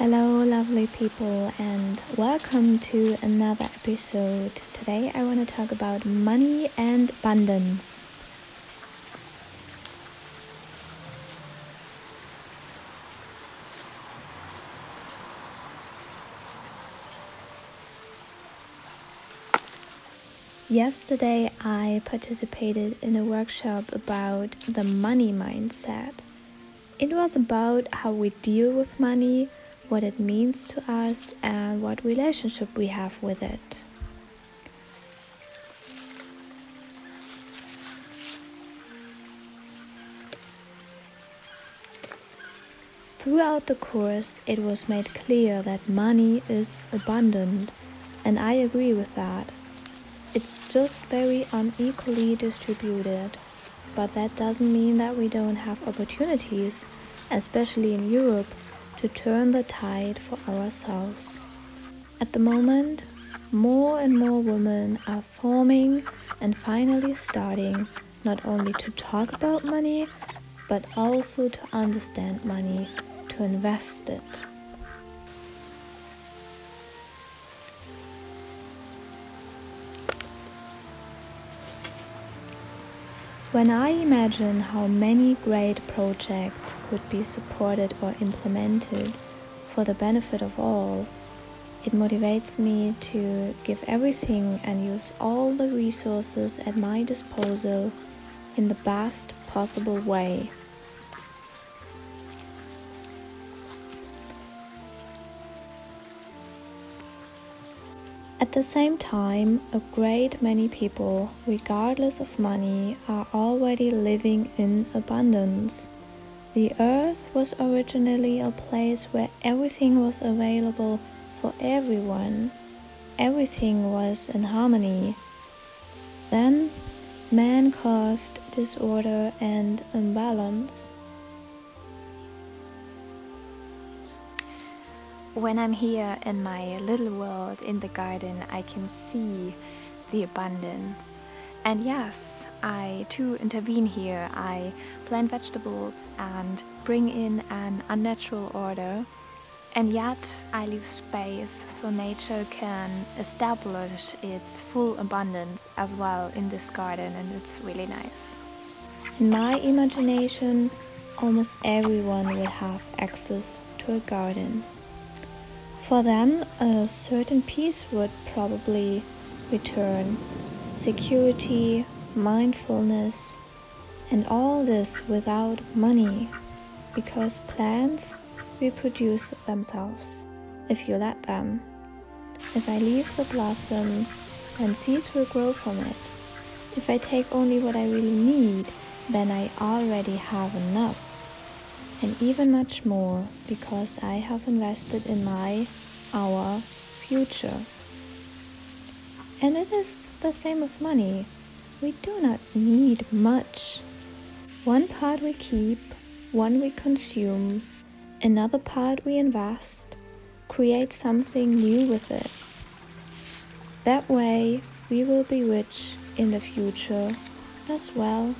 Hello lovely people, and welcome to another episode. Today I want to talk about money and abundance. Yesterday I participated in a workshop about the money mindset. It was about how we deal with money, what it means to us, and what relationship we have with it. Throughout the course, it was made clear that money is abundant, and I agree with that. It's just very unequally distributed, but that doesn't mean that we don't have opportunities, especially in Europe, to turn the tide for ourselves. At the moment, more and more women are forming and finally starting not only to talk about money, but also to understand money, to invest it. When I imagine how many great projects could be supported or implemented for the benefit of all, it motivates me to give everything and use all the resources at my disposal in the best possible way. At the same time, a great many people, regardless of money, are already living in abundance. The earth was originally a place where everything was available for everyone. Everything was in harmony. Then, man caused disorder and imbalance. When I'm here in my little world in the garden, I can see the abundance. And yes, I too intervene here. I plant vegetables and bring in an unnatural order. And yet I leave space so nature can establish its full abundance as well in this garden, and it's really nice. In my imagination, almost everyone will have access to a garden. For them, a certain peace would probably return, security, mindfulness, and all this without money, because plants reproduce themselves, if you let them. If I leave the blossom, then seeds will grow from it. If I take only what I really need, then I already have enough. And even much more, because I have invested in our future. And it is the same with money. We do not need much. One part we keep, one we consume, another part we invest, create something new with it. That way, we will be rich in the future as well